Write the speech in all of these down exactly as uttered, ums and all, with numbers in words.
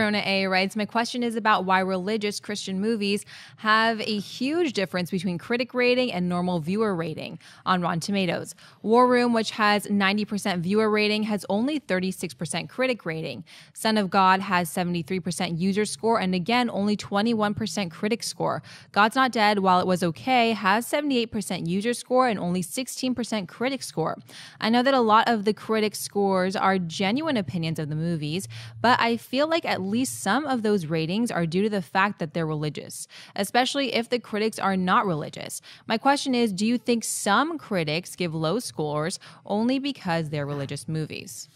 Frona A writes, my question is about why religious Christian movies have a huge difference between critic rating and normal viewer rating on Rotten Tomatoes. War Room, which has ninety percent viewer rating, has only thirty-six percent critic rating. Son of God has seventy-three percent user score and again only twenty-one percent critic score. God's Not Dead, while it was okay, has seventy-eight percent user score and only sixteen percent critic score. I know that a lot of the critic scores are genuine opinions of the movies, but I feel like at least some of those ratings are due to the fact that they're religious, especially if the critics are not religious. My question is, do you think some critics give low scores only because they're religious movies?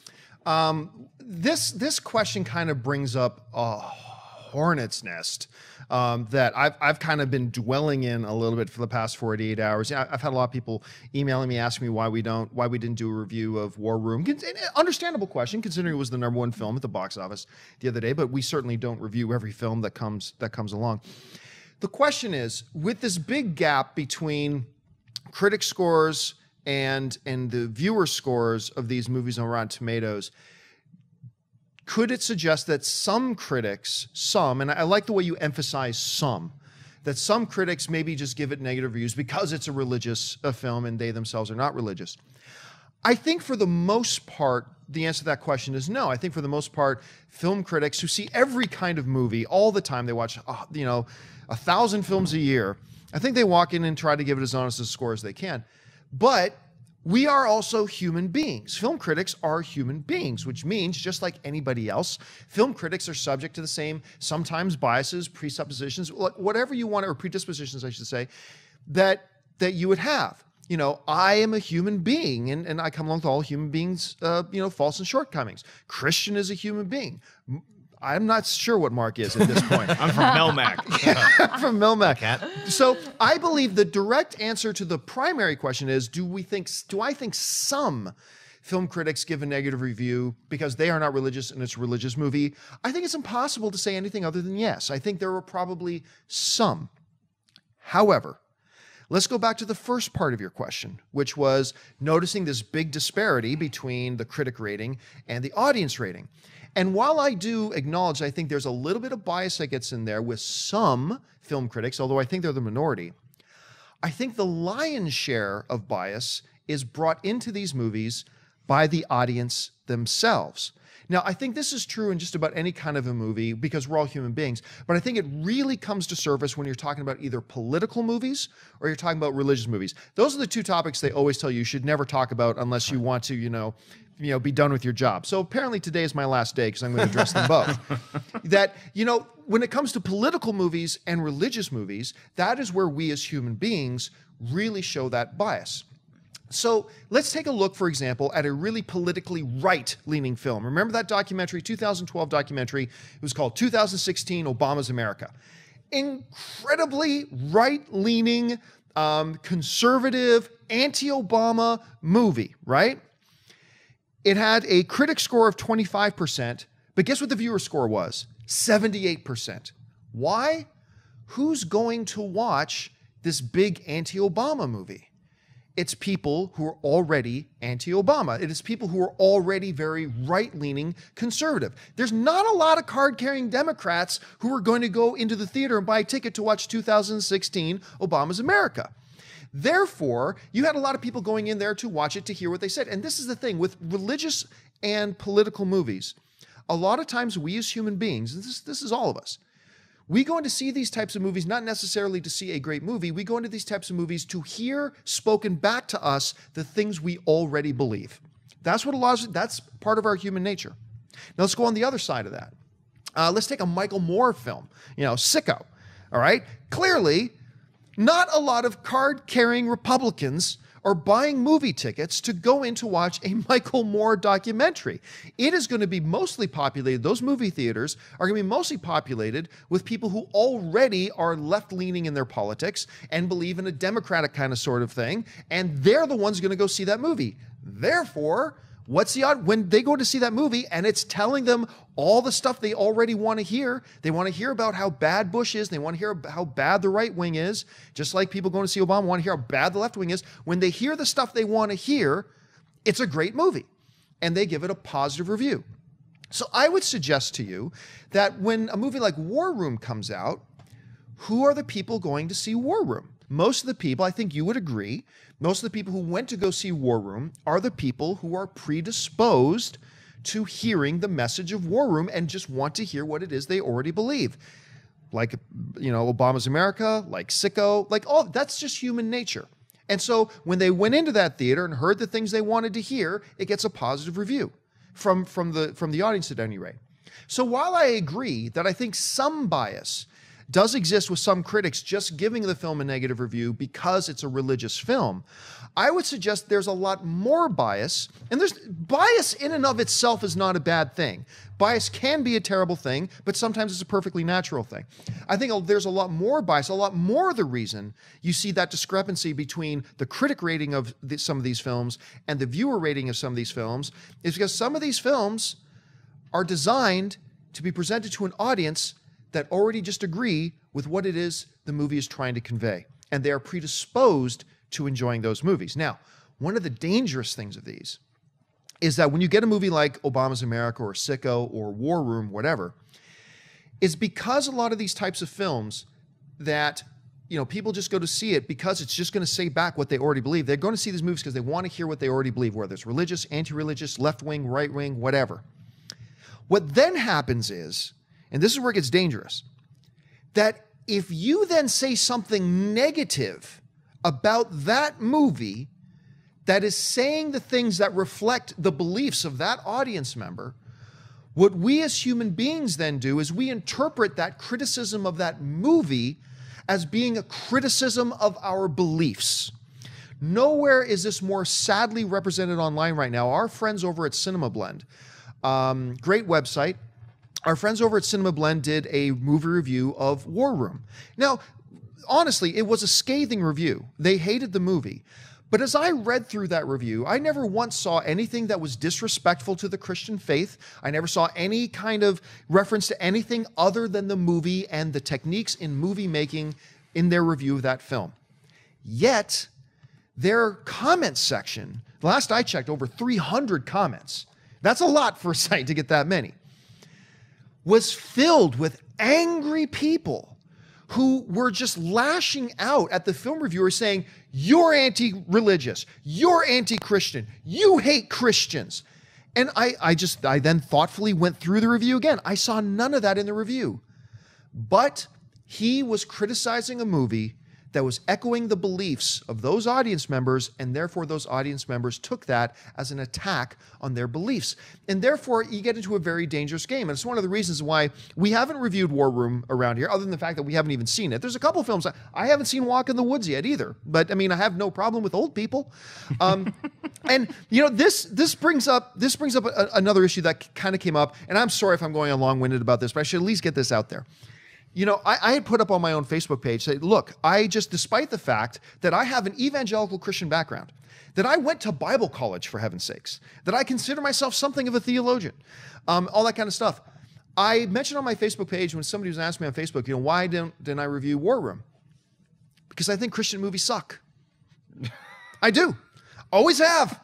Um, this, this question kind of brings up a hornet's nest Um, that I've, I've kind of been dwelling in a little bit for the past forty-eight hours. You know, I've had a lot of people emailing me, asking me why we don't, why we didn't do a review of War Room. An understandable question, considering it was the number one film at the box office the other day, but we certainly don't review every film that comes, that comes along. The question is, with this big gap between critic scores and, and the viewer scores of these movies on Rotten Tomatoes, could it suggest that some critics, some, and I like the way you emphasize some, that some critics maybe just give it negative reviews because it's a religious a film and they themselves are not religious? I think for the most part, the answer to that question is no. I think for the most part, film critics who see every kind of movie all the time, they watch, uh, you know, a thousand films a year, I think they walk in and try to give it as honest a score as they can. But we are also human beings. Film critics are human beings, which means, just like anybody else, film critics are subject to the same, sometimes biases, presuppositions, whatever you want, or predispositions, I should say, that, that you would have. You know, I am a human being, and, and I come along with all human beings, uh, you know, faults and shortcomings. Christian is a human being. I'm not sure what Mark is at this point. I'm from Melmac. Yeah, I'm from Melmac. Cat. So I believe the direct answer to the primary question is, do we think, do I think some film critics give a negative review because they are not religious and it's a religious movie? I think it's impossible to say anything other than yes. I think there were probably some. However, let's go back to the first part of your question, which was noticing this big disparity between the critic rating and the audience rating. And while I do acknowledge, I think there's a little bit of bias that gets in there with some film critics, although I think they're the minority, I think the lion's share of bias is brought into these movies by the audience themselves. Now, I think this is true in just about any kind of a movie because we're all human beings, but I think it really comes to surface when you're talking about either political movies or you're talking about religious movies. Those are the two topics they always tell you you should never talk about unless you want to, you know, you know, be done with your job. So apparently today is my last day because I'm going to address them both. That, you know, when it comes to political movies and religious movies, that is where we as human beings really show that bias. So let's take a look, for example, at a really politically right-leaning film. Remember that documentary, two thousand twelve documentary? It was called two thousand sixteen: Obama's America. Incredibly right-leaning, um, conservative, anti-Obama movie, right? It had a critic score of twenty-five percent, but guess what the viewer score was? seventy-eight percent. Why? Who's going to watch this big anti-Obama movie? It's people who are already anti-Obama. It is people who are already very right-leaning conservative. There's not a lot of card-carrying Democrats who are going to go into the theater and buy a ticket to watch two thousand sixteen Obama's America. Therefore, you had a lot of people going in there to watch it to hear what they said. And this is the thing with religious and political movies. A lot of times we as human beings, and this, this is all of us, we go in to see these types of movies not necessarily to see a great movie. We go into these types of movies to hear spoken back to us the things we already believe. That's what allows, that's part of our human nature. Now let's go on the other side of that. Uh, let's take a Michael Moore film, you know, Sicko, all right? Clearly, not a lot of card-carrying Republicans are buying movie tickets to go in to watch a Michael Moore documentary. It is going to be mostly populated, those movie theaters are going to be mostly populated with people who already are left-leaning in their politics and believe in a democratic kind of sort of thing, and they're the ones going to go see that movie. Therefore, what's the odd, when they go to see that movie and it's telling them all the stuff they already want to hear, they want to hear about how bad Bush is, they want to hear how bad the right wing is, just like people going to see Obama want to hear how bad the left wing is. When they hear the stuff they want to hear, it's a great movie, and they give it a positive review. So I would suggest to you that when a movie like War Room comes out, who are the people going to see War Room? Most of the people, I think you would agree, most of the people who went to go see War Room are the people who are predisposed to hearing the message of War Room and just want to hear what it is they already believe. Like, you know, Obama's America, like Sicko, like all, that's just human nature. And so when they went into that theater and heard the things they wanted to hear, it gets a positive review from, from, the, from the audience at any rate. So while I agree that I think some bias does exist with some critics just giving the film a negative review because it's a religious film, I would suggest there's a lot more bias, and there's bias in and of itself is not a bad thing. Bias can be a terrible thing, but sometimes it's a perfectly natural thing. I think there's a lot more bias, a lot more the reason you see that discrepancy between the critic rating of the, some of these films and the viewer rating of some of these films is because some of these films are designed to be presented to an audience that already just agree with what it is the movie is trying to convey. And they are predisposed to enjoying those movies. Now, one of the dangerous things of these is that when you get a movie like Obama's America or Sicko or War Room, whatever, is because a lot of these types of films that, you know, people just go to see it because it's just going to say back what they already believe. They're going to see these movies because they want to hear what they already believe, whether it's religious, anti-religious, left-wing, right-wing, whatever. What then happens is, and this is where it gets dangerous, that if you then say something negative about that movie that is saying the things that reflect the beliefs of that audience member, what we as human beings then do is we interpret that criticism of that movie as being a criticism of our beliefs. Nowhere is this more sadly represented online right now. Our friends over at CinemaBlend, um, great website, Our friends over at CinemaBlend did a movie review of War Room. Now, honestly, it was a scathing review. They hated the movie. But as I read through that review, I never once saw anything that was disrespectful to the Christian faith. I never saw any kind of reference to anything other than the movie and the techniques in movie making in their review of that film. Yet, their comment section, last I checked, over three hundred comments. That's a lot for a site to get that many. Was filled with angry people who were just lashing out at the film reviewer saying, you're anti-religious, you're anti-Christian, you hate Christians. And I, I just, I then thoughtfully went through the review again. I saw none of that in the review. But he was criticizing a movie that was echoing the beliefs of those audience members, and therefore those audience members took that as an attack on their beliefs. And therefore, you get into a very dangerous game. And it's one of the reasons why we haven't reviewed War Room around here, other than the fact that we haven't even seen it. There's a couple of films. I haven't seen Walk in the Woods yet either, but I mean, I have no problem with old people. Um, and you know, this this brings up, this brings up a, another issue that kind of came up, and I'm sorry if I'm going on long-winded about this, but I should at least get this out there. You know, I, I had put up on my own Facebook page, say, look, I just, despite the fact that I have an evangelical Christian background, that I went to Bible college, for heaven's sakes, that I consider myself something of a theologian, um, all that kind of stuff. I mentioned on my Facebook page when somebody was asking me on Facebook, you know, why didn't, didn't I review War Room? Because I think Christian movies suck. I do. Always have.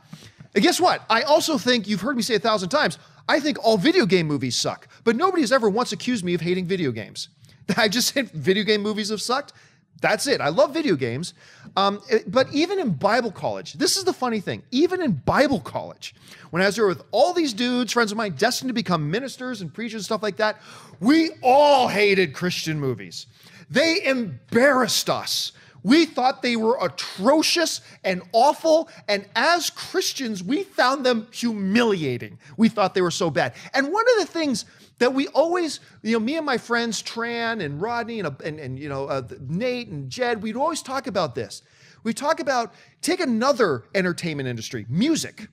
And guess what? I also think, you've heard me say a thousand times, I think all video game movies suck. But nobody has ever once accused me of hating video games. I just said video game movies have sucked. That's it. I love video games. Um, but even in Bible college, this is the funny thing. Even in Bible college, when I was there with all these dudes, friends of mine destined to become ministers and preachers and stuff like that, we all hated Christian movies. They embarrassed us. We thought they were atrocious and awful, and as Christians, we found them humiliating. We thought they were so bad. And one of the things that we always, you know, me and my friends, Tran and Rodney and, and, and you know, uh, Nate and Jed, we'd always talk about this. We talk about, take another entertainment industry, music.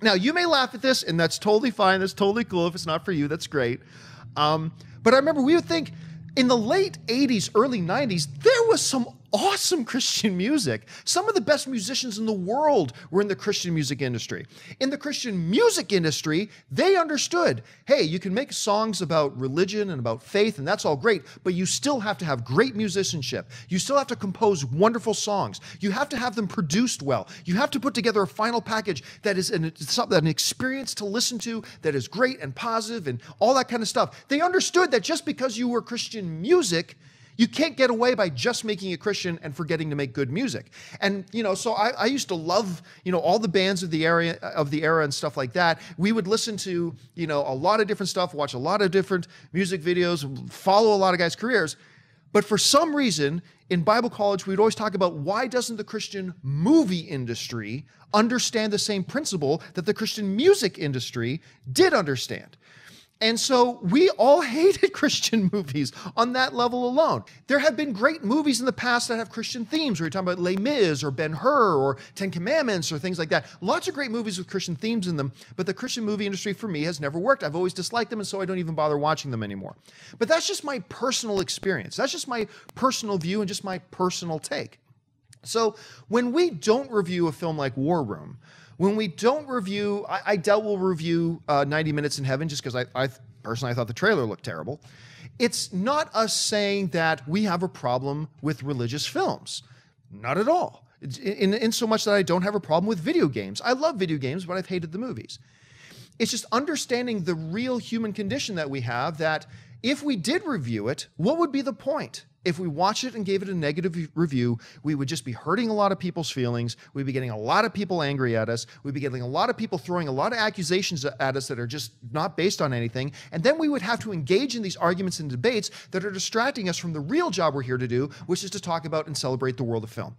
Now, you may laugh at this, and that's totally fine. That's totally cool. If it's not for you, that's great. Um, but I remember we would think, in the late eighties, early nineties, there was some awesome Christian music. Some of the best musicians in the world were in the Christian music industry. In the Christian music industry, they understood, hey, you can make songs about religion and about faith, and that's all great, but you still have to have great musicianship. You still have to compose wonderful songs. You have to have them produced well. You have to put together a final package that is an, an experience to listen to, that is great and positive and all that kind of stuff. They understood that just because you were Christian music, you can't get away by just making it Christian and forgetting to make good music. And, you know, so I, I used to love, you know, all the bands of the era, of the era and stuff like that. We would listen to, you know, a lot of different stuff, watch a lot of different music videos, follow a lot of guys' careers. But for some reason, in Bible college, we'd always talk about why doesn't the Christian movie industry understand the same principle that the Christian music industry did understand? And so we all hated Christian movies on that level alone. There have been great movies in the past that have Christian themes. We were talking about Les Mis or Ben-Hur or Ten Commandments or things like that. Lots of great movies with Christian themes in them, but the Christian movie industry for me has never worked. I've always disliked them, and so I don't even bother watching them anymore. But that's just my personal experience. That's just my personal view and just my personal take. So when we don't review a film like War Room, when we don't review, I, I doubt we'll review uh, ninety minutes in Heaven just because I, I personally I thought the trailer looked terrible. It's not us saying that we have a problem with religious films. Not at all. In, in, in so much that I don't have a problem with video games. I love video games, but I've hated the movies. It's just understanding the real human condition that we have, that if we did review it, what would be the point? If we watch it and gave it a negative review, we would just be hurting a lot of people's feelings. We'd be getting a lot of people angry at us. We'd be getting a lot of people throwing a lot of accusations at us that are just not based on anything. And then we would have to engage in these arguments and debates that are distracting us from the real job we're here to do, which is to talk about and celebrate the world of film.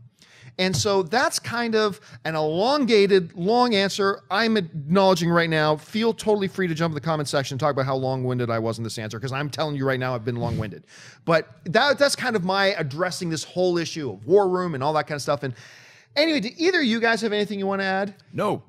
And so that's kind of an elongated, long answer. I'm acknowledging right now, feel totally free to jump in the comment section and talk about how long-winded I was in this answer, because I'm telling you right now I've been long-winded. But that, that's kind of my addressing this whole issue of War Room and all that kind of stuff. And anyway, do either of you guys have anything you want to add? No.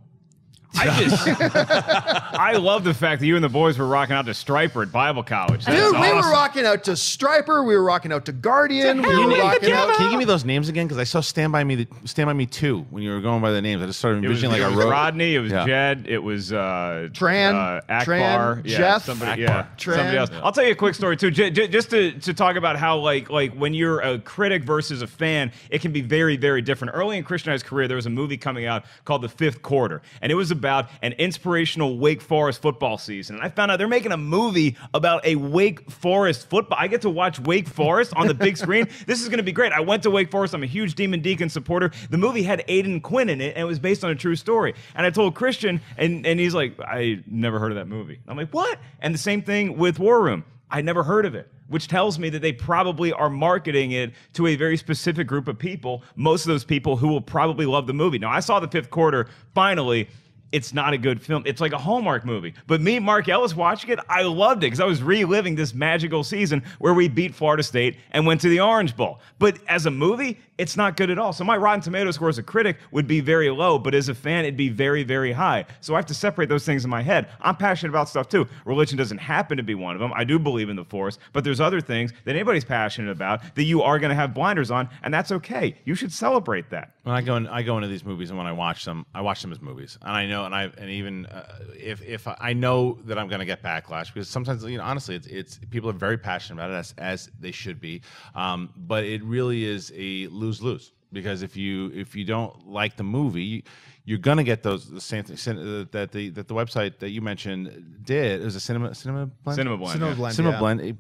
I just, I love the fact that you and the boys were rocking out to Stryper at Bible college. That Dude, we awesome. were rocking out to Stryper. We were rocking out to Guardian. To we were rocking out. Can you give me those names again? Because I saw Stand by Me, the, Stand by Me two when you were going by the names. I just started envisioning it was, like it was a road. Rodney. It was yeah. Jed. It was uh, Tran. Uh, Akbar. Tran, yeah, Jeff. Somebody, yeah, Tran. Somebody else. I'll tell you a quick story too, j j just to to talk about how like like when you're a critic versus a fan, it can be very very different. Early in Christianized career, there was a movie coming out called The Fifth Quarter, and it was about an inspirational Wake Forest football season. And I found out they're making a movie about a Wake Forest football. I get to watch Wake Forest on the big screen. This is going to be great. I went to Wake Forest. I'm a huge Demon Deacon supporter. The movie had Aidan Quinn in it, and it was based on a true story. And I told Christian, and, and he's like, I never heard of that movie. I'm like, what? And the same thing with War Room. I never heard of it, which tells me that they probably are marketing it to a very specific group of people, most of those people who will probably love the movie. Now, I saw The Fifth Quarter finally. It's not a good film. It's like a Hallmark movie. But me, Mark Ellis, watching it, I loved it because I was reliving this magical season where we beat Florida State and went to the Orange Bowl. But as a movie, it's not good at all. So my Rotten Tomatoes score as a critic would be very low, but as a fan, it'd be very, very high. So I have to separate those things in my head. I'm passionate about stuff too. Religion doesn't happen to be one of them. I do believe in the force, but there's other things that anybody's passionate about that you are going to have blinders on, and that's okay. You should celebrate that. When I go, in, I go into these movies, and when I watch them, I watch them as movies, and I know. And I and even uh, if if I know that I'm going to get backlash, because sometimes, you know, honestly, it's it's people are very passionate about it, as as they should be, um, but it really is a lose-lose, because if you if you don't like the movie, you're going to get those the same thing that the that the website that you mentioned did. It was a cinema cinema blend CinemaBlend CinemaBlend, yeah. CinemaBlend yeah. It,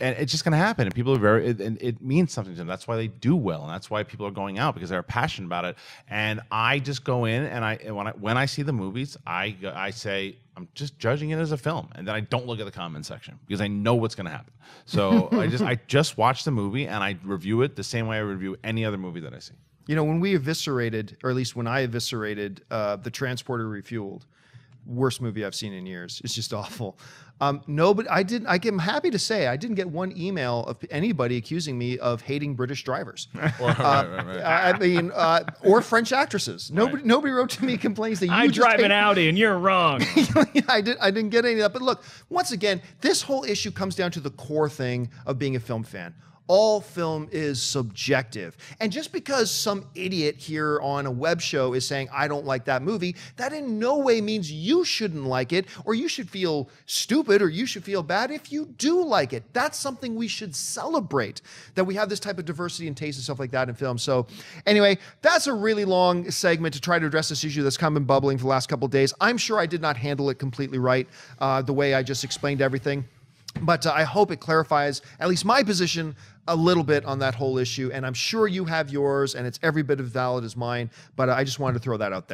and it's just going to happen, and people are very it, and it means something to them. That's why they do well, and that's why people are going out, because they're passionate about it. And I just go in, and I when I when I see the movies, I I say I'm just judging it as a film, and then I don't look at the comment section because I know what's going to happen. So I just I just watch the movie and I review it the same way I review any other movie that I see. You know, when we eviscerated, or at least when I eviscerated, uh, The Transporter Refueled. Worst movie I've seen in years. It's just awful. Um, no, but I didn't. I am happy to say I didn't get one email of anybody accusing me of hating British drivers. Right, uh, right, right. I mean, uh, or French actresses. Nobody, right. nobody wrote to me complains that you I just drive hate an Audi and you're wrong. I did. I didn't get any of that. But look, once again, this whole issue comes down to the core thing of being a film fan. all film is subjective. And just because some idiot here on a web show is saying, I don't like that movie, that in no way means you shouldn't like it, or you should feel stupid, or you should feel bad if you do like it. That's something we should celebrate, that we have this type of diversity and taste and stuff like that in film. So anyway, that's a really long segment to try to address this issue that's come and bubbling for the last couple of days. I'm sure I did not handle it completely right, uh, the way I just explained everything. But uh, I hope it clarifies at least my position a little bit on that whole issue. And I'm sure you have yours, and it's every bit as valid as mine. But I just wanted to throw that out there.